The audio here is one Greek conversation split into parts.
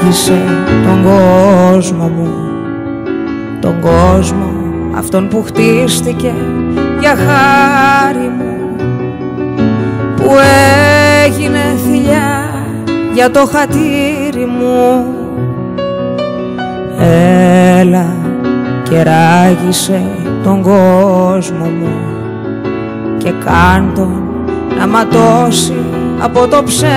άργησε τον κόσμο μου, τον κόσμο αυτόν που χτίστηκε για χάρη μου, που έγινε θηλιά για το χατήρι μου. Έλα και ράγισε τον κόσμο μου και κάν τον να ματώσει από το ψέμα,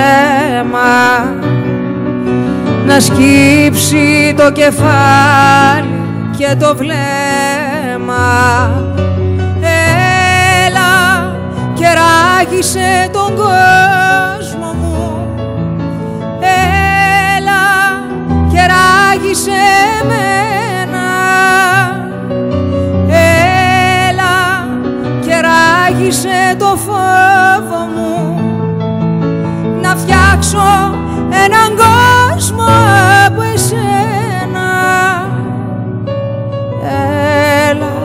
να σκύψει το κεφάλι και το βλέμμα. Έλα και ράγισε τον κόσμο μου, έλα και ράγισε εμένα, έλα και ράγισε το φόβο μου, να φτιάξω έναν κόσμο από εσένα. Έλα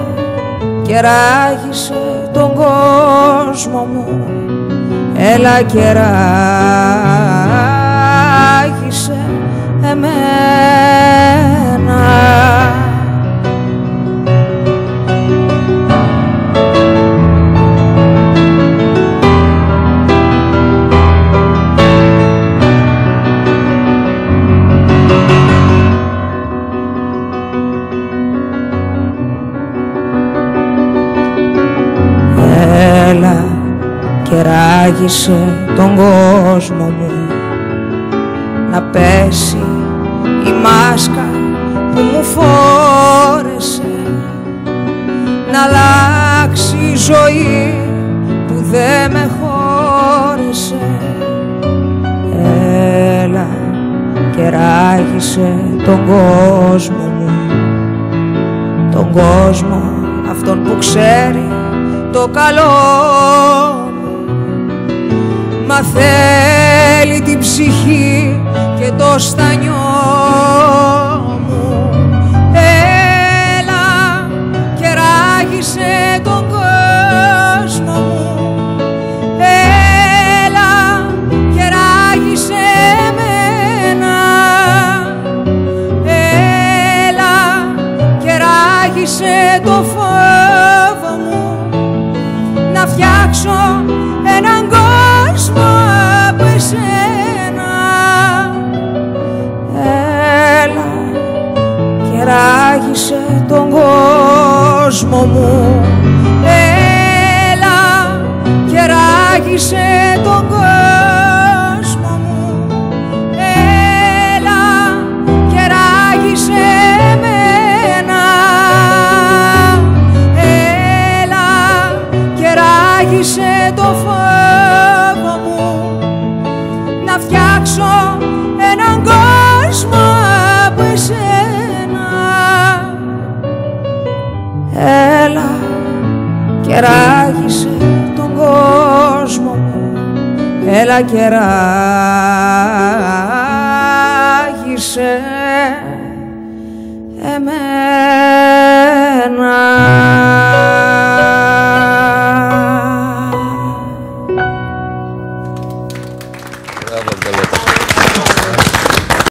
και ράγισε τον κόσμο μου, έλα και ράγισε εμένα. Έλα και ράγισε τον κόσμο μου, να πέσει η μάσκα που μου φόρεσε, να αλλάξει η ζωή που δεν με χώρεσε. Έλα και ράγισε τον κόσμο μου, τον κόσμο αυτόν που ξέρει το καλό μου, μα θέλει την ψυχή και το στανιό μου. Έλα και ράγισε τον κόσμο μου, έλα και ράγισε εμένα, έλα και ράγισε το φόβο μου, να φτιάξω έναν κόσμο από εσένα. Έλα και ράγισε τον κόσμο μου, έλα και ράγισε τον κόσμο μου, έλα και ράγισε εμένα. Ράγισε το φόβο μου, να φτιάξω έναν κόσμο από εσένα. Έλα και ράγισε τον κόσμο μου, έλα και ράγισε εμένα.